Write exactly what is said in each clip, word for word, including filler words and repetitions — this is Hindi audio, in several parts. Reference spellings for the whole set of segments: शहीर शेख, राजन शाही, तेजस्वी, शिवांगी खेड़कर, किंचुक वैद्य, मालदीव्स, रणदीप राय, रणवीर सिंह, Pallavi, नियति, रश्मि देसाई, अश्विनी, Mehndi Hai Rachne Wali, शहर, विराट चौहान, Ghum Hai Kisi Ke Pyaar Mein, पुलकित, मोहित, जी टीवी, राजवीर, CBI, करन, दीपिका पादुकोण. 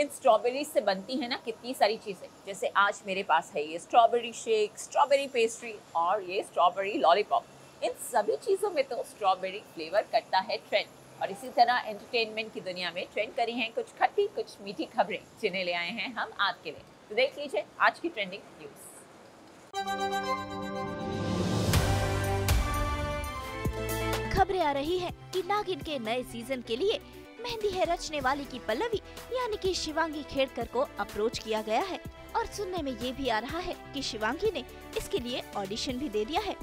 इन स्ट्रॉबेरी से बनती है ना कितनी सारी चीज़ें, जैसे आज मेरे पास है ये स्ट्रॉबेरी शेक, स्ट्रॉबेरी पेस्ट्री और ये स्ट्रॉबेरी लॉलीपॉप। इन सभी चीज़ों में तो स्ट्रॉबेरी फ्लेवर करता है ट्रेंड। और इसी तरह एंटरटेनमेंट की दुनिया में ट्रेंड करी हैं कुछ खट्टी कुछ मीठी खबरें, जिन्हें ले आए हैं हम आपके लिए। तो देख लीजिए आज की ट्रेंडिंग न्यूज़। खबरें आ रही है कि नागिन के नए सीजन के लिए मेहंदी है रचने वाली की पल्लवी यानी कि शिवांगी खेड़कर को अप्रोच किया गया है और सुनने में ये भी आ रहा है कि शिवांगी ने इसके लिए ऑडिशन भी दे दिया है।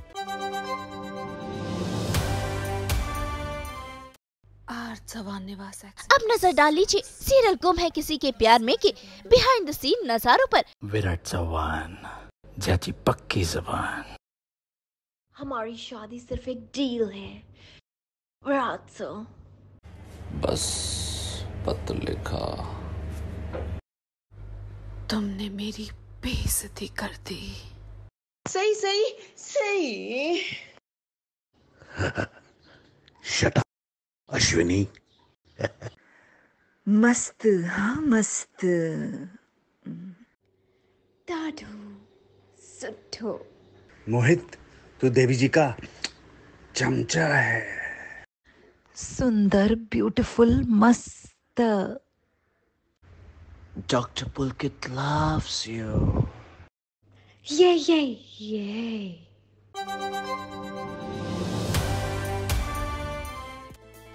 अब नजर डाल लीजिए सीरियल गुम है किसी के प्यार में के बिहाइंड द सीन नजारों पर। विराट चौहान जाची पक्की ज़बान। हमारी शादी सिर्फ एक डील है विराट सो। बस पत्र लिखा। तुमने मेरी बेइज्जती कर दी। सही सही सही। Shut up अश्विनी। मस्त हाँ मस्त। दादू सुठो। मोहित तू देवी जी का चमचा है। सुंदर ब्यूटीफुल मस्त। Doctor पुलकित loves you. ये ये ये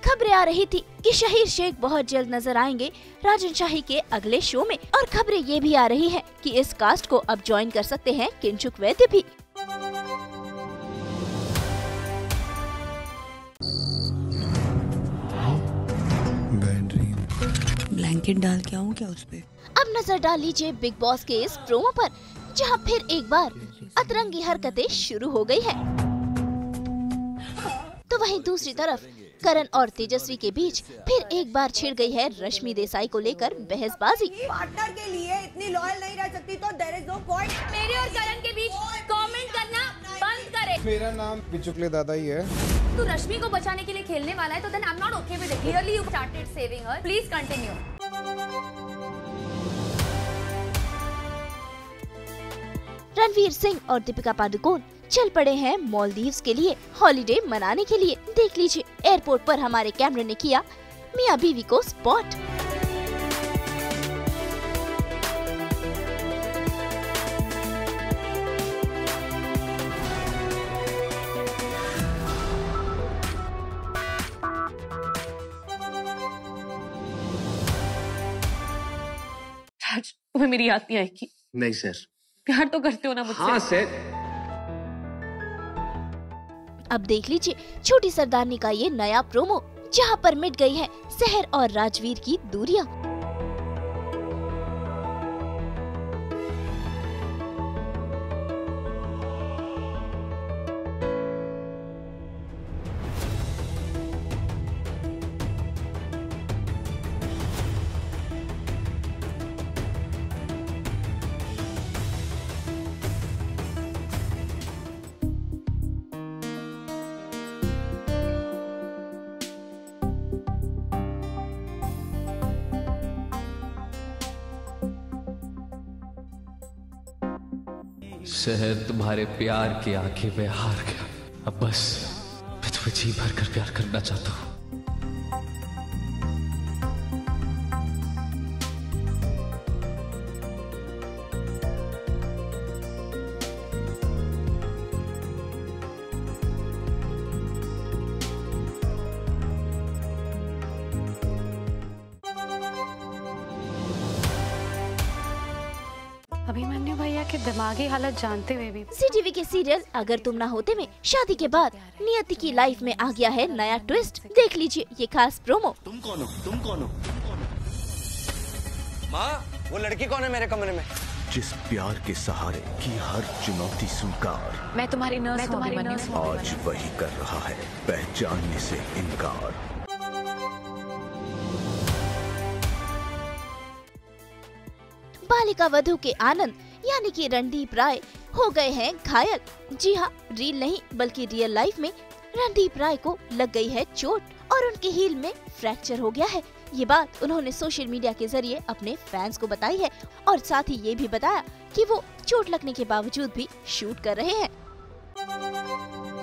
खबरें आ रही थी कि शहीर शेख बहुत जल्द नजर आएंगे राजन शाही के अगले शो में और खबरें ये भी आ रही हैं कि इस कास्ट को अब ज्वाइन कर सकते हैं किंचुक वैद्य भी। ब्लैंकेट डाल के आऊं क्या उसपे? अब नजर डाल लीजिए बिग बॉस के इस प्रोमो पर, जहां फिर एक बार अतरंगी हरकतें शुरू हो गई है। तो वहीं दूसरी तरफ करन और तेजस्वी के बीच फिर एक बार छिड़ गई है रश्मि देसाई को लेकर बहसबाजी। पार्टनर के लिए इतनी लॉयल नहीं रह सकती तो देयर इज नो पॉइंट। मेरे और करन के बीच कमेंट करना बंद करें। मेरा नाम पिचुकले दादा ही है। तू रश्मि को बचाने के लिए खेलने वाला है तो then I am not okay with it. Clearly you started saving her, please continue. रणवीर सिंह और दीपिका पादुकोण चल पड़े हैं मालदीव्स के लिए हॉलीडे मनाने के लिए। देख लीजिए एयरपोर्ट पर हमारे कैमरे ने किया मियां बीवी को स्पॉट। तुम्हें मेरी याद नहीं आएगी। नहीं सर। प्यार तो करते हो ना मुझसे। हाँ सर। अब देख लीजिए छोटी सरदारनी का ये नया प्रोमो, जहां पर मिट गई है शहर और राजवीर की दूरियां। शहर तुम्हारे प्यार की आंखें में हार गया। अब बस मैं तुम्हें जी भर कर प्यार करना चाहता हूँ। अभिमन्यु भैया के दिमागी हालत जानते हुए भी जी टीवी के सीरियल अगर तुम ना होते में शादी के बाद नियति की लाइफ में आ गया है नया ट्विस्ट। देख लीजिए ये खास प्रोमो। तुम कौन हो? तुम कौन हो? माँ वो लड़की कौन है मेरे कमरे में? जिस प्यार के सहारे की हर चुनौती स्वीकार। मैं तुम्हारी नर्स हूं अभिमन्यु। आज वही कर रहा है पहचानने से इनकार। बालिका वधू के आनंद यानी कि रणदीप राय हो गए हैं घायल। जी हाँ, रील नहीं बल्कि रियल लाइफ में रणदीप राय को लग गई है चोट और उनके हील में फ्रैक्चर हो गया है। ये बात उन्होंने सोशल मीडिया के जरिए अपने फैंस को बताई है और साथ ही ये भी बताया कि वो चोट लगने के बावजूद भी शूट कर रहे हैं।